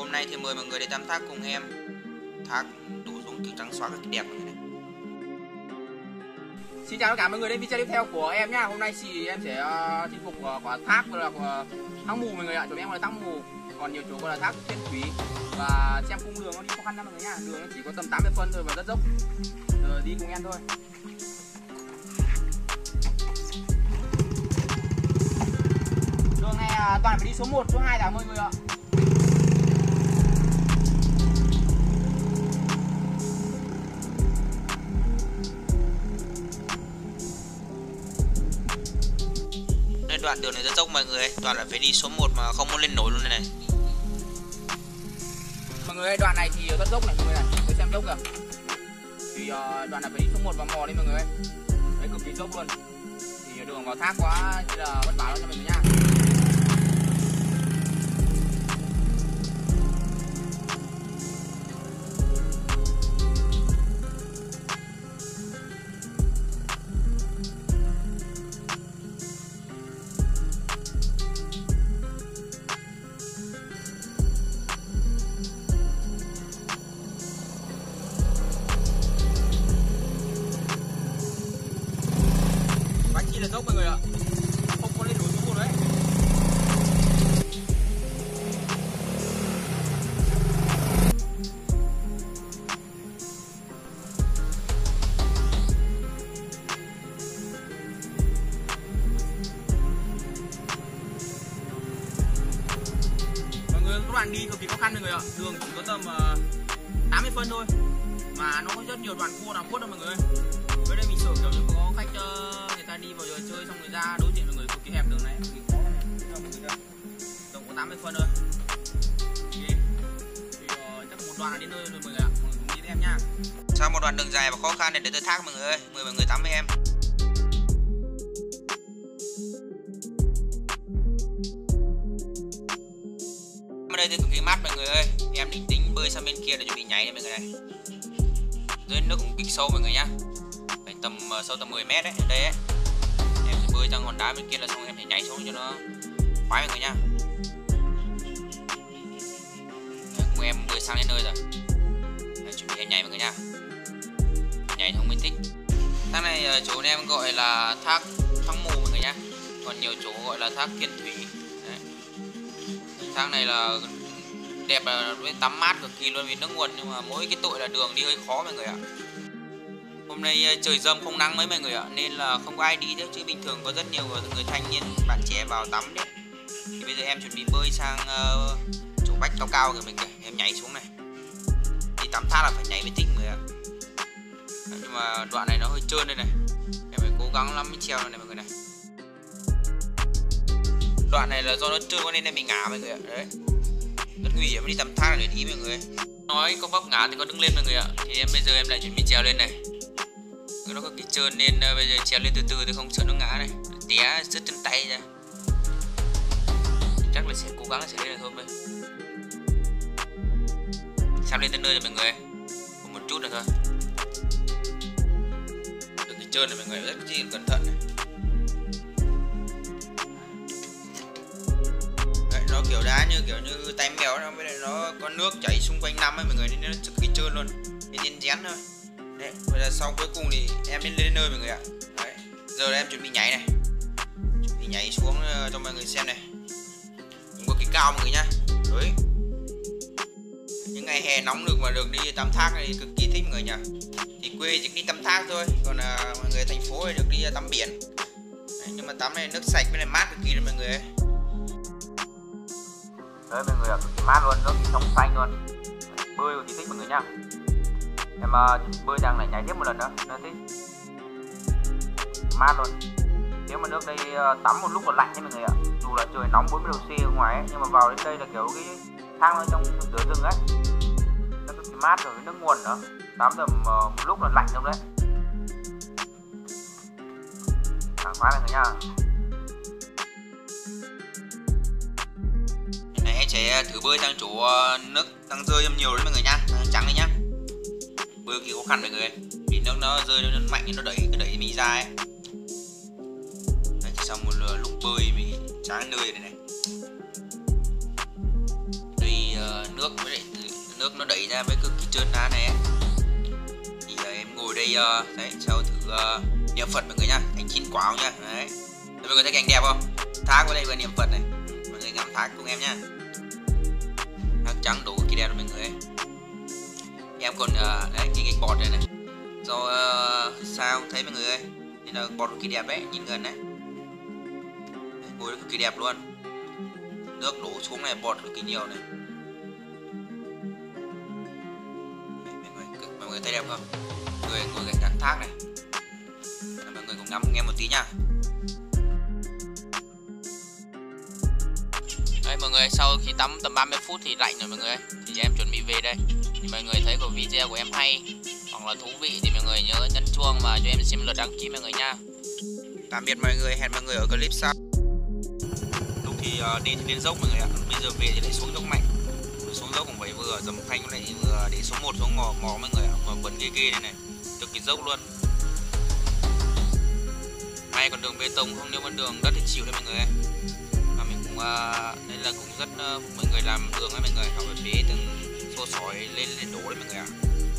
Hôm nay thì mời mọi người đến tam thác cùng em. Thác đủ dùng chữ trắng xóa cực đẹp này. Xin chào tất cả mọi người đến video tiếp theo của em nhá. Hôm nay thì em sẽ chinh phục quả thác là của Thác Mù mọi người ạ. Chỗ em là Thác Mù, còn nhiều chỗ gọi là Thác Thiên Thủy. Và xem cung đường nó đi khó khăn lắm mọi người nhá. Đường nó chỉ có tầm 80 phân thôi và rất dốc. Rồi đi cùng em thôi. Đường này toàn phải đi số 1, số 2 cả mọi người ạ. Đoạn đường này rất dốc mọi người, toàn là phải đi số 1 mà không muốn lên nổi luôn này này. Mọi người ơi, đoạn này thì rất dốc này mọi người này, cứ xem dốc kìa. Thì đoạn này phải đi số 1 và mò đi mọi người ơi. Đấy cực kỳ dốc luôn. Thì đường vào thác quá thì là vất vả lắm cho mình nha. Là dốc mọi người ạ, không có lên núi xuống đấy. Mọi người các bạn đi cực kỳ khó khăn mọi người ạ, đường chỉ có tầm 80 phân thôi mà nó có rất nhiều đoàn cua nào quất đâu mọi người ơi. Với đây mình tưởng kiểu như có khách người ta đi vào giờ chơi xong người ra đối diện với người cực kỳ hẹp đường này. Tổng có 80 phân thôi. Thì chắc một đoàn là đến nơi rồi mọi người ạ. Mọi người cùng đi theo em nha. Sau một đoạn đường dài và khó khăn để đến tới thác mọi người ơi. Mời mọi người tắm với em. Ở đây thì cực kỳ mát mọi người ơi. Em định tính bơi sang bên kia để chuẩn bị nháy này mọi người này. Dưới nước cũng kịch sâu mọi người nhá. Tầm sâu tầm 10 mét đấy, ở đây ấy. Em sẽ bơi ra hòn đá bên kia là xong em sẽ nhảy xuống cho nó khoái mọi người nha. Đấy, cùng em bơi sang đến nơi rồi. Đấy, chuẩn bị em nhảy mọi người nha. Nhảy không mình thích. Thác này chỗ em gọi là thác mù mọi người nha. Còn nhiều chỗ gọi là thác Thiên Thủy. Đấy. Thác này là đẹp là tắm mát cực kỳ luôn vì nước nguồn, nhưng mà mỗi cái tội là đường đi hơi khó mọi người ạ. Hôm nay trời dâm không nắng mấy mọi người ạ, nên là không có ai đi đâu, chứ bình thường có rất nhiều người thanh niên bạn trẻ vào tắm đấy. Thì bây giờ em chuẩn bị bơi sang chỗ vách cao cao rồi mình kìa, em nhảy xuống này. Đi tắm thác là phải nhảy mới thích người ạ. Nhưng mà đoạn này nó hơi trơn đây này. Em phải cố gắng lắm mới treo này mọi người này. Đoạn này là do nó trơn nên em bị ngã mọi người ạ, đấy. Rất nguy hiểm đi tắm thác là để ý mọi người. Nói có vấp ngã thì có đứng lên mọi người ạ. Thì em bây giờ em lại chuẩn bị treo lên này. Nó có cái trơn nên bây giờ trèo lên từ từ thì không sợ nó ngã này, té rớt chân tay ra. Chắc là sẽ cố gắng sẽ lên được thôi. Sắp lên tới nơi rồi mọi người, còn một chút nữa thôi. Được cái trơn này mọi người, rất chi cẩn thận này. Đấy, nó kiểu đá như tay mèo đó, với lại nó có nước chảy xung quanh năm ấy mọi người, nên nó cực kỳ trơn luôn, nên rén rén thôi. Đấy, bây giờ sau cuối cùng thì em lên đến nơi mọi người ạ. Đấy, giờ là em chuẩn bị nhảy này. Chuẩn bị nhảy xuống cho mọi người xem này. Cũng có cái cao mọi người nhá. Đấy. Những ngày hè nóng được mà được đi tắm thác thì cực kỳ thích mọi người nhỉ. Thì quê chỉ đi tắm thác thôi, còn mọi người thành phố thì được đi tắm biển. Đấy, nhưng mà tắm này nước sạch với lại mát cực kỳ luôn mọi người ấy. Đấy mọi người ạ, cực kỳ mát luôn, nước trong xanh luôn. Bơi cực kỳ thích mọi người nhá. Em bơi đang lại nhảy tiếp một lần nữa, nó thích mát luôn. Nếu mà nước đây tắm một lúc còn lạnh đấy mọi người ạ. Dù là trời nóng 40 độ C ở ngoài ấy, nhưng mà vào đến đây là kiểu cái thang ở trong giữa rừng ấy, nó cực kỳ mát rồi với nước nguồn nữa. Tắm tầm một lúc là lạnh luôn đấy, sảng khoái mọi người nha. Này em sẽ thử bơi sang chỗ nước đang rơi nhiều đấy mọi người nha, trắng đấy nhá. Bơi kỳ khó khăn mọi người ơi, vì nước nó rơi nó mạnh thì nó đẩy mình ra ấy. Đấy, xong một lúc bơi mình chán nơi này này. Tuy nước với lại nước nó đẩy ra với cực kỳ trơn đá này. Thì em ngồi đây đấy, sau thử niệm Phật mọi người nha, anh chín quá nha. Đấy, mọi người thấy cảnh đẹp không? Thác qua đây và niệm Phật này, mọi người ngắm thác cùng em nha. Thác trắng đủ kỳ đẹp rồi mọi người. Em còn đấy cái nghịch bọt này này, do sao thấy mọi người ơi, nên là bọt kỳ đẹp đấy, nhìn gần đấy, ngồi cực kỳ đẹp luôn. Nước đổ xuống này, bọt cực kỳ nhiều này. Mọi người thấy đẹp không? Người ngồi cạnh cạnh thác này. Mọi người cùng ngắm nghe một tí nha. Đấy mọi người, sau khi tắm tầm 30 phút thì lạnh rồi mọi người. Thì em chuẩn bị về đây. Thì mọi người thấy của video của em hay hoặc là thú vị thì mọi người nhớ nhấn chuông và cho em xin lượt đăng ký mọi người nha. Tạm biệt mọi người, hẹn mọi người ở clip sau. Lúc thì đi thì lên dốc mọi người ạ. Bây giờ về thì lại xuống dốc mạnh. Xuống dốc cũng phải vừa dầm thanh lại vừa để số 1 xuống mò mọi người ạ. Mà vẫn ghê ghê này này, cực kỳ dốc luôn. May còn đường bê tông không, nếu con đường đất thì chịu đấy mọi người. Mà mình cũng nên là cũng rất mọi người làm đường ấy mọi người, họ phải bế từng xô sỏi lên đổ đấy mọi người ạ.